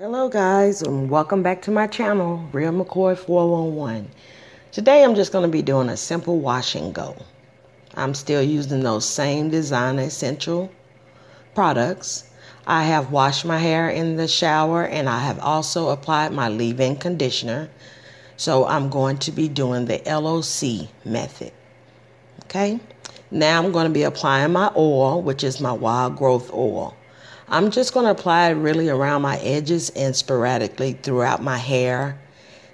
Hello guys, and welcome back to my channel, Real McCoy 411. Today I'm just going to be doing a simple wash and go. I'm still using those same Design Essential products. I have washed my hair in the shower, and I have also applied my leave-in conditioner. So I'm going to be doing the LOC method. Okay, now I'm going to be applying my oil, which is my wild growth oil. I'm just going to apply it really around my edges and sporadically throughout my hair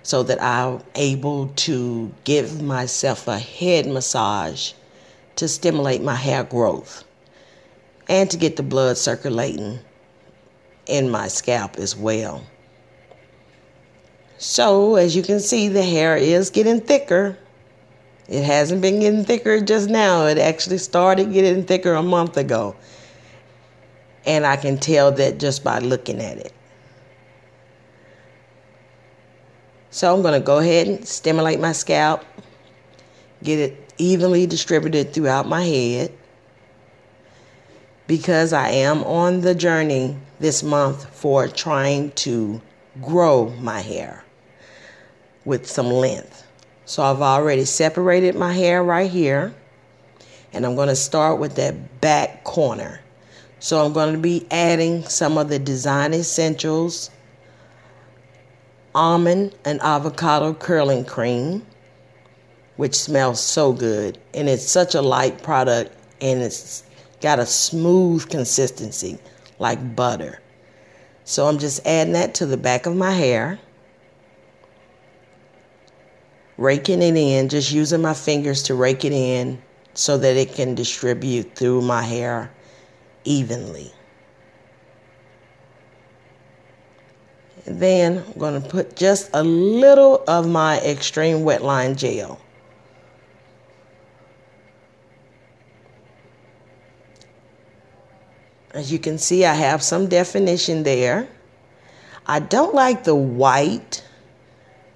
so that I'm able to give myself a head massage to stimulate my hair growth and to get the blood circulating in my scalp as well. So, as you can see, the hair is getting thicker. It hasn't been getting thicker just now. It actually started getting thicker a month ago. And I can tell that just by looking at it. So I'm going to go ahead and stimulate my scalp. Get it evenly distributed throughout my head. Because I am on the journey this month for trying to grow my hair with some length. So I've already separated my hair right here, and I'm going to start with that back corner. So I'm going to be adding some of the Design Essentials Almond and Avocado Curling Cream, which smells so good, and it's such a light product, and it's got a smooth consistency like butter. So I'm just adding that to the back of my hair, raking it in, just using my fingers to rake it in so that it can distribute through my hair evenly. And then I'm going to put just a little of my Extreme Wetline Gel. As you can see, I have some definition there. I don't like the white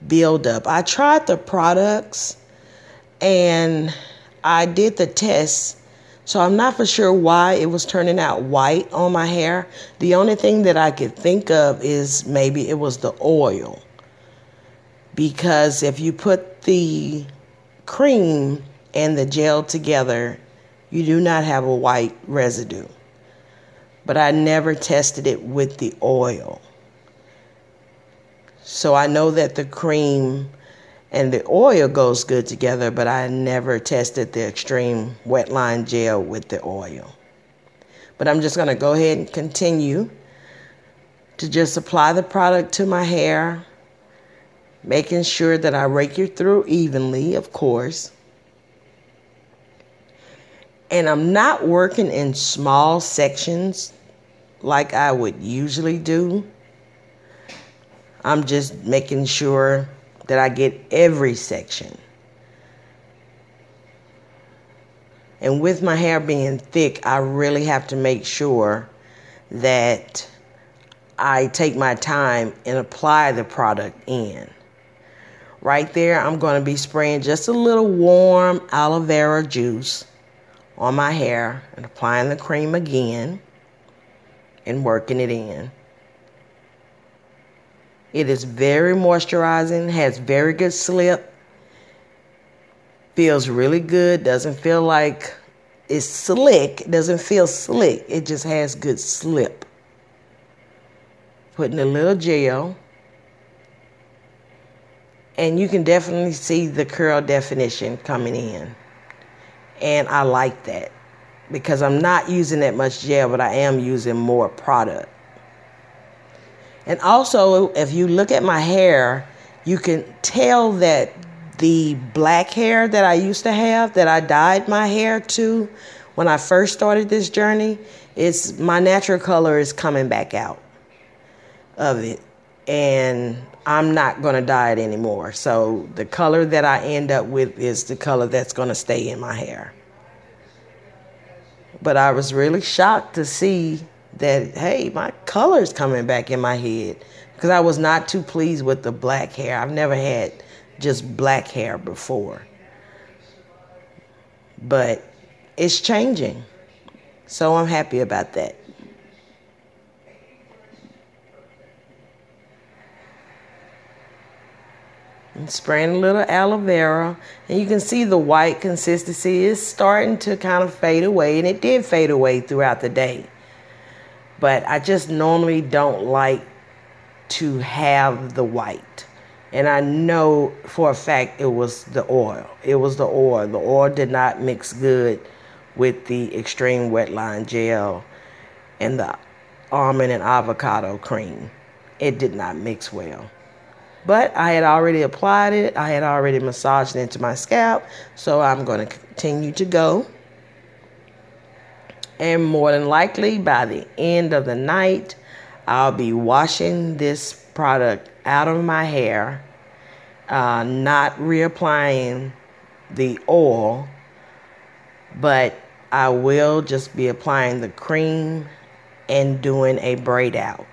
buildup. I tried the products and I did the tests, so I'm not for sure why it was turning out white on my hair. The only thing that I could think of is maybe it was the oil, because if you put the cream and the gel together, you do not have a white residue. But I never tested it with the oil. So I know that the cream and the oil goes good together, but I never tested the Extreme Wetline Gel with the oil. But I'm just going to go ahead and continue to just apply the product to my hair, making sure that I rake it through evenly, of course. And I'm not working in small sections like I would usually do. I'm just making sure that I get every section. And with my hair being thick, I really have to make sure that I take my time and apply the product in. Right there, I'm going to be spraying just a little warm aloe vera juice on my hair and applying the cream again and working it in. It is very moisturizing, has very good slip, feels really good, doesn't feel like it's slick, doesn't feel slick, it just has good slip. Putting a little gel, and you can definitely see the curl definition coming in. And I like that because I'm not using that much gel, but I am using more product. And also, if you look at my hair, you can tell that the black hair that I used to have, that I dyed my hair to when I first started this journey, it's my natural color is coming back out of it. And I'm not going to dye it anymore. So the color that I end up with is the color that's going to stay in my hair. But I was really shocked to see that, hey, my color's coming back in my head, because I was not too pleased with the black hair. I've never had just black hair before. But it's changing. So I'm happy about that. and spraying a little aloe vera, and you can see the white consistency is starting to kind of fade away, and it did fade away throughout the day. But I just normally don't like to have the white, and I know for a fact it was the oil. It was the oil. The oil did not mix good with the Extreme Wetline Gel and the almond and avocado cream. It did not mix well. But I had already applied it. I had already massaged it into my scalp. So I'm going to continue to go. And more than likely by the end of the night, I'll be washing this product out of my hair, not reapplying the oil, but I will just be applying the cream and doing a braid out.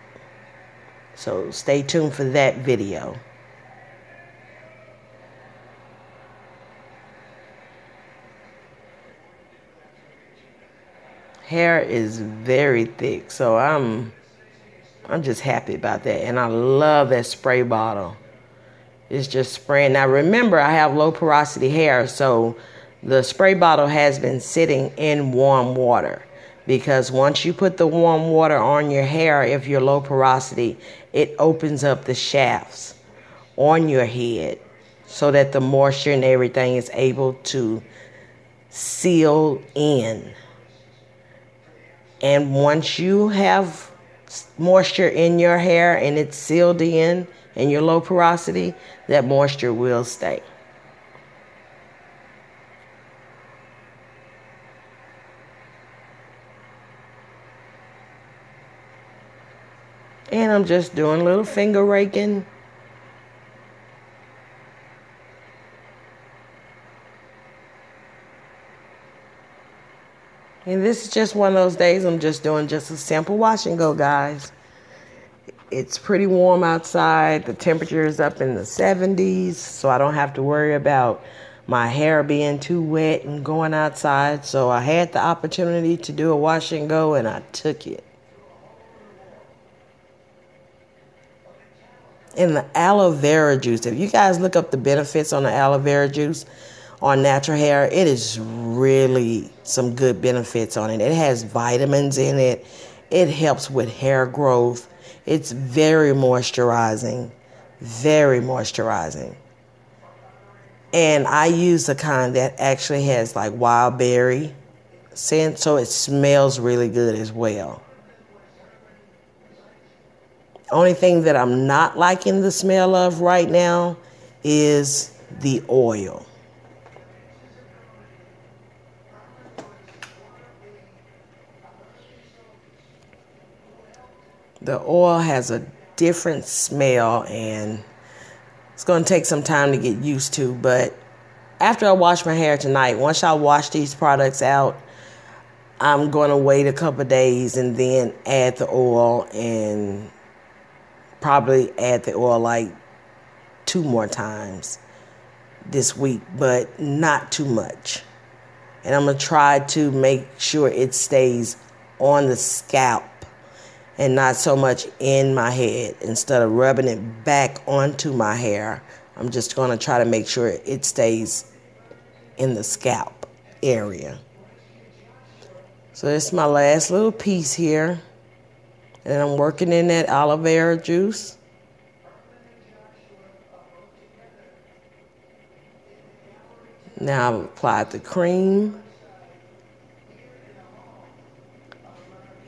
So stay tuned for that video. Hair is very thick, so I'm just happy about that. And I love that spray bottle. It's just spraying. Now remember, I have low porosity hair, so the spray bottle has been sitting in warm water. Because once you put the warm water on your hair, if you're low porosity, it opens up the shafts on your head so that the moisture and everything is able to seal in. And once you have moisture in your hair and it's sealed in and you're low porosity, that moisture will stay. And I'm just doing a little finger raking. And this is just one of those days I'm just doing just a simple wash and go, guys. It's pretty warm outside. The temperature is up in the 70s, so I don't have to worry about my hair being too wet and going outside. So I had the opportunity to do a wash and go, and I took it. And the aloe vera juice, if you guys look up the benefits on the aloe vera juice on natural hair, it is really some good benefits on it. It has vitamins in it. It helps with hair growth. It's very moisturizing, very moisturizing. And I use the kind that actually has like wild berry scent, so it smells really good as well. Only thing that I'm not liking the smell of right now is the oil. The oil has a different smell, and it's going to take some time to get used to. But after I wash my hair tonight, once I wash these products out, I'm going to wait a couple of days and then add the oil, and probably add the oil like 2 more times this week, but not too much. And I'm going to try to make sure it stays on the scalp and not so much in my head. Instead of rubbing it back onto my hair, I'm just going to try to make sure it stays in the scalp area. So this is my last little piece here. And I'm working in that aloe vera juice. Now I've applied the cream.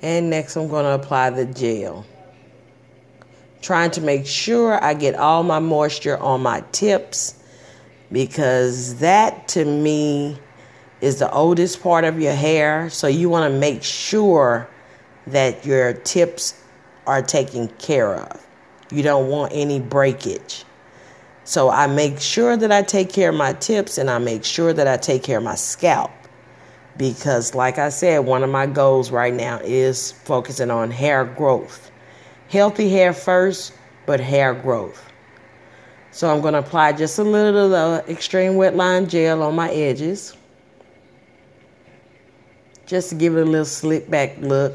And next I'm going to apply the gel. Trying to make sure I get all my moisture on my tips, because that to me is the oldest part of your hair. So you want to make sure that your tips are taken care of. You don't want any breakage. So I make sure that I take care of my tips, and I make sure that I take care of my scalp, because like I said, one of my goals right now is focusing on hair growth. Healthy hair first, but hair growth. So I'm going to apply just a little of the Extreme Wetline Gel on my edges, just to give it a little slick back look.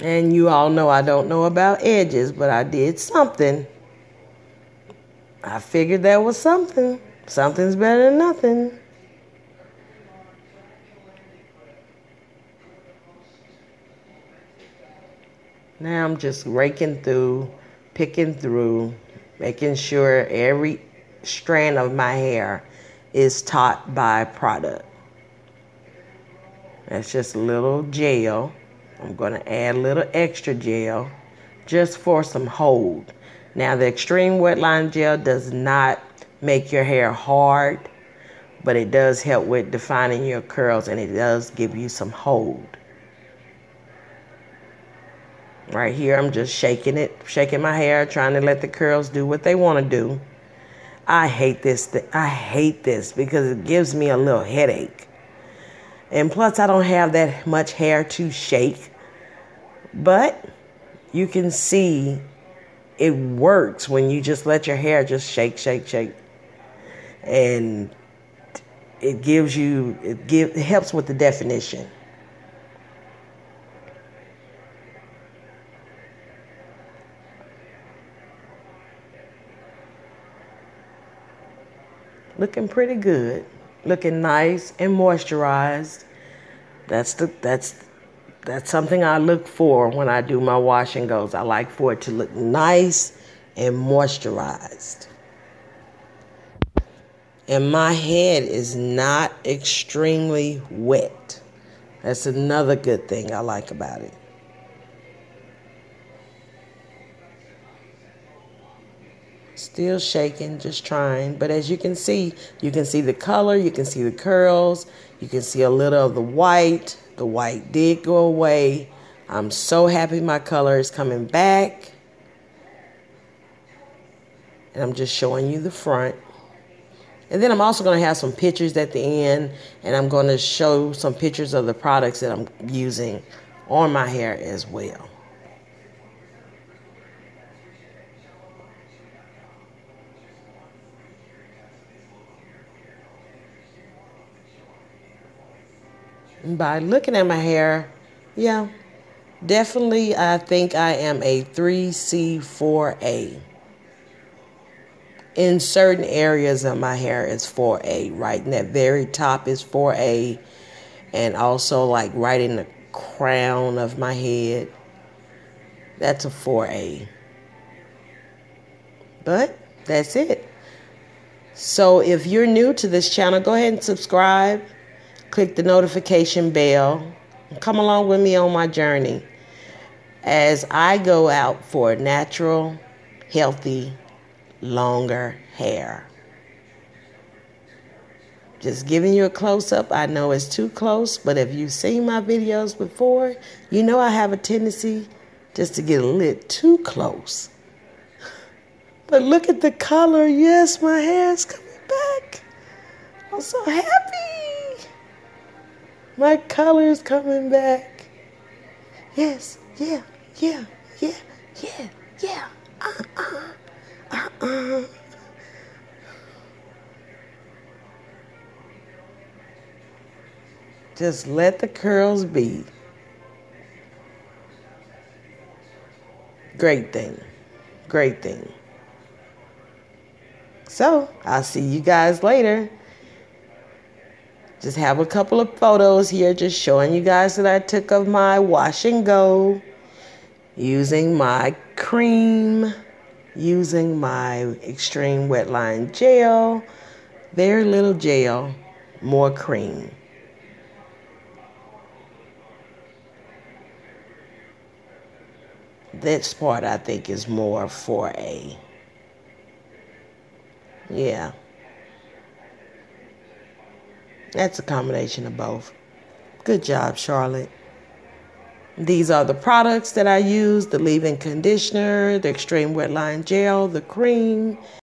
And you all know I don't know about edges, but I did something. I figured that was something. Something's better than nothing. Now I'm just raking through, picking through, making sure every strand of my hair is taut by product. That's just a little gel. I'm going to add a little extra gel just for some hold. Now the Extreme Wetline Gel does not make your hair hard, but it does help with defining your curls, and it does give you some hold. Right here, I'm just shaking it, shaking my hair, trying to let the curls do what they want to do. I hate this thing. I hate this because it gives me a little headache. And plus, I don't have that much hair to shake. But you can see it works when you just let your hair just shake, shake, shake. And it gives you, it helps with the definition. Looking pretty good. Looking nice and moisturized. That's something I look for when I do my wash and goes. I like for it to look nice and moisturized. And my head is not extremely wet. That's another good thing I like about it. Still shaking, just trying. But as you can see the color, you can see the curls, you can see a little of the white. The white did go away. I'm so happy my color is coming back. And I'm just showing you the front. And then I'm also going to have some pictures at the end, and I'm going to show some pictures of the products that I'm using on my hair as well. By looking at my hair, yeah, definitely I think I am a 3C, 4A. In certain areas of my hair is 4A, right in that very top is 4A. And also like right in the crown of my head, that's a 4A. But that's it. So if you're new to this channel, go ahead and subscribe. Click the notification bell and come along with me on my journey as I go out for natural, healthy, longer hair. Just giving you a close-up. I know it's too close, but if you've seen my videos before, you know I have a tendency just to get a little too close. But look at the color. Yes, my hair is coming back. I'm so happy. My color's coming back. Yes, yeah. Just let the curls be. Great thing. Great thing. So, I'll see you guys later. Just have a couple of photos here just showing you guys that I took of my wash and go, using my cream, using my Extreme Wetline Gel, very little gel, more cream. This part I think is more 4A. Yeah. That's a combination of both. Good job, Charlotte. These are the products that I use, the leave-in conditioner, the Extreme Wetline Gel, the cream.